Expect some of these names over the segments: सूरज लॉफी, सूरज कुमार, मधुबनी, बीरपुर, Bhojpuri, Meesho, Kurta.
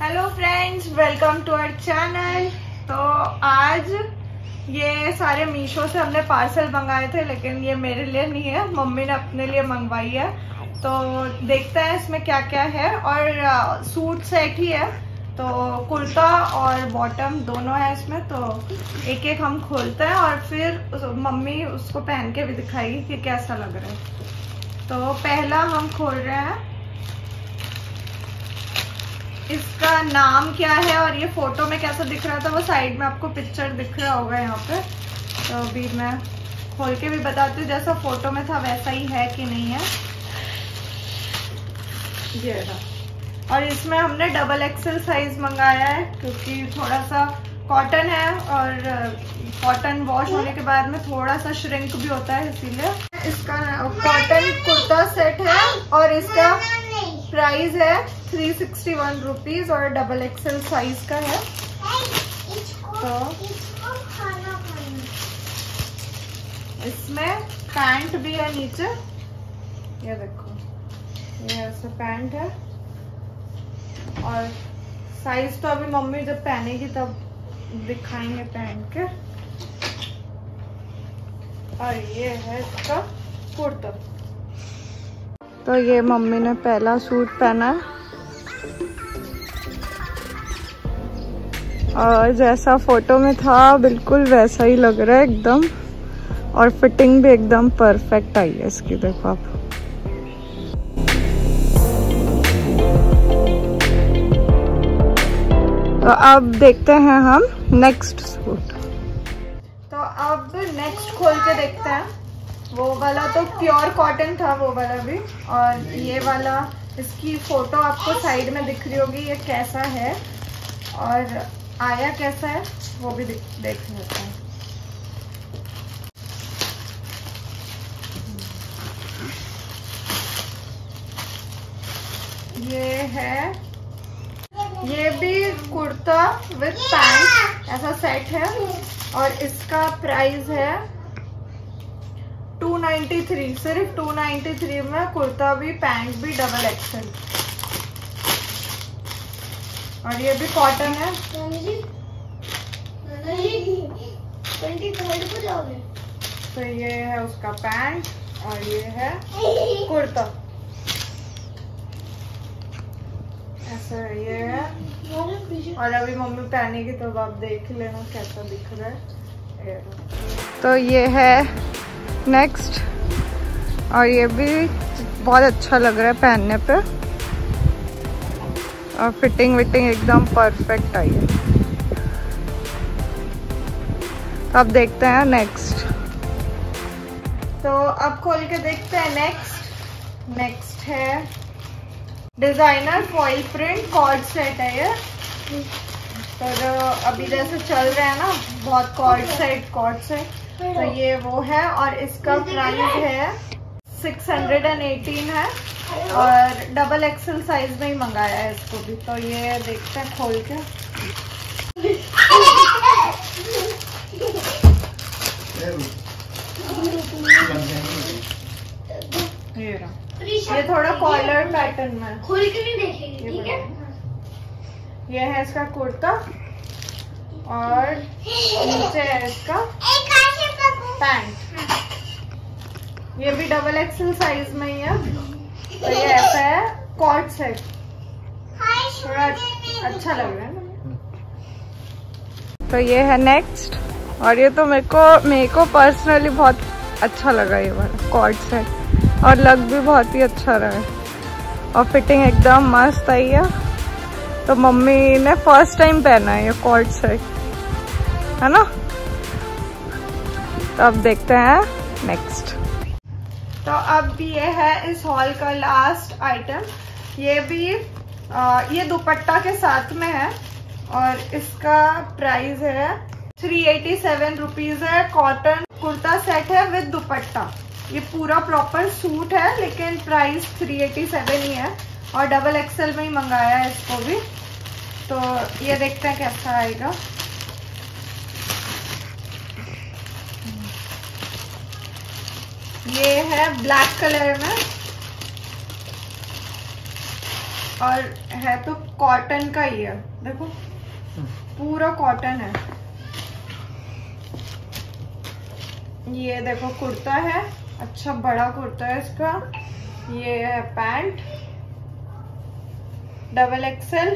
Hello friends, welcome to our channel. तो आज ये सारे मीशो से हमने पार्सल मंगाए थे, लेकिन ये मेरे लिए नहीं है, मम्मी ने अपने लिए मंगवाई है। तो देखते हैं इसमें क्या क्या है। और सूट सेट ही है, तो कुर्ता और बॉटम दोनों है इसमें। तो एक एक हम खोलते हैं और फिर मम्मी उसको पहन के भी दिखाएगी कि कैसा लग रहा है। तो पहला हम खोल रहे हैं, इसका नाम क्या है और ये फोटो में कैसा दिख रहा था वो साइड में आपको पिक्चर दिख रहा होगा यहाँ पे। तो अभी मैं खोल के भी बताती हूँ, जैसा फोटो में था वैसा ही है कि नहीं है। ये रहा। और इसमें हमने XXL साइज मंगाया है क्योंकि थोड़ा सा कॉटन है और कॉटन वॉश होने के बाद में थोड़ा सा श्रिंक भी होता है, इसीलिए इसका कॉटन कुर्ता सेट है। और इसका प्राइस है 361 रुपीज और XXL साइज का है। तो इसमें पैंट भी है नीचे, ये देखो, ये ऐसा पैंट है। और साइज तो अभी मम्मी जब पहनेगी तब दिखाएंगे पहन के। और ये है इसका कुर्ता। तो ये मम्मी ने पहला सूट पहना है और जैसा फोटो में था बिल्कुल वैसा ही लग रहा है एकदम। और फिटिंग भी एकदम परफेक्ट आई है इसकी, देखो आप। तो अब देखते हैं हम नेक्स्ट सूट। तो अब नेक्स्ट खोल के देखते हैं। वो वाला तो प्योर कॉटन था, वो वाला भी। और ये वाला, इसकी फोटो आपको साइड में दिख रही होगी, ये कैसा है और आया कैसा है वो भी देख सकते हैं। ये है, ये भी कुर्ता विद पैंट ऐसा सेट है। और इसका प्राइस है 293, सिर्फ 293 में कुर्ता भी पैंट भी XXL। और ये भी कॉटन है। तो ये है उसका पैंट और ये है कुर्ता, ऐसा ये है। और अभी मम्मी पहनेगी तो आप देख लेना कैसा दिख रहा है। तो ये है नेक्स्ट, और ये भी बहुत अच्छा लग रहा है पहनने पे और फिटिंग विटिंग एकदम परफेक्ट आई है। तो अब देखते हैं नेक्स्ट। तो अब खोल के देखते हैं नेक्स्ट। नेक्स्ट है designer foil print cord set है ये। तो जो अभी जैसे चल रहा है ना बहुत कॉर्ड सेट, तो ये वो है। और इसका प्राइस है 618 है और XXL साइज में ही मंगाया है इसको भी। तो ये देखते हैं खोल के। ये थोड़ा कॉलर पैटर्न में, खोल के नहीं देखेंगे, ठीक है। ये है इसका कुर्ता और नीचे है इसका पैंट। ये भी XXL साइज में ही है। तो ये ऐसा है कॉर्ड सेट, थोड़ा अच्छा लग रहा है ना। तो ये है नेक्स्ट, और ये तो मेरे को पर्सनली बहुत अच्छा लगा ये वाला कॉर्ड सेट। और लग भी बहुत ही अच्छा रहा है और फिटिंग एकदम मस्त आई है। तो मम्मी ने फर्स्ट टाइम पहना है ये कॉर्ड सेट, है ना। तो अब देखते हैं नेक्स्ट। तो अब ये है इस हॉल का लास्ट आइटम। ये भी ये दुपट्टा के साथ में है और इसका प्राइस है 387 रुपीज है। कॉटन कुर्ता सेट है विद दुपट्टा, ये पूरा प्रॉपर सूट है, लेकिन प्राइस 387 ही है और XXL में ही मंगाया है इसको भी। तो ये देखते हैं कैसा आएगा। ये है ब्लैक कलर में और है तो कॉटन का ही है, देखो पूरा कॉटन है। ये देखो कुर्ता है, अच्छा बड़ा कुर्ता है इसका। ये है पैंट XXL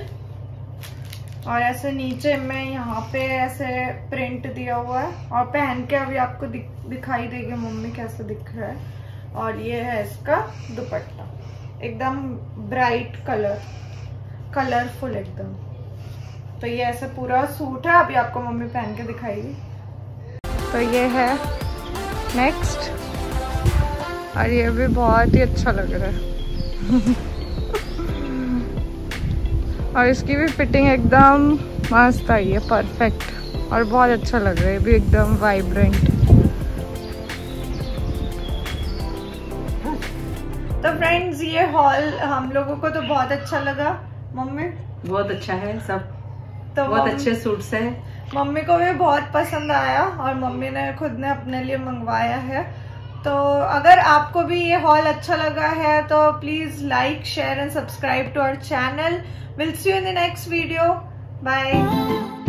और ऐसे नीचे में यहाँ पे ऐसे प्रिंट दिया हुआ है। और पहन के अभी आपको दिखाई देगी मम्मी कैसे दिख रहा है। और ये है इसका दुपट्टा, एकदम ब्राइट कलर, कलरफुल एकदम। तो ये ऐसे पूरा सूट है, अभी आपको मम्मी पहन के दिखाएगी। तो ये है नेक्स्ट, और ये भी बहुत ही अच्छा लग रहा है। और इसकी भी फिटिंग एकदम मस्त आई है, परफेक्ट, और बहुत अच्छा लग रहा है भी, एकदम वाइब्रेंट। तो फ्रेंड्स ये हॉल हम लोगों को तो बहुत अच्छा लगा। मम्मी बहुत अच्छा है सब, तो बहुत अच्छे सूट्स हैं। मम्मी को भी बहुत पसंद आया और मम्मी ने खुद ने अपने लिए मंगवाया है। तो अगर आपको भी ये हॉल अच्छा लगा है तो please like, share and subscribe to our channel. We'll see you in the next video. Bye.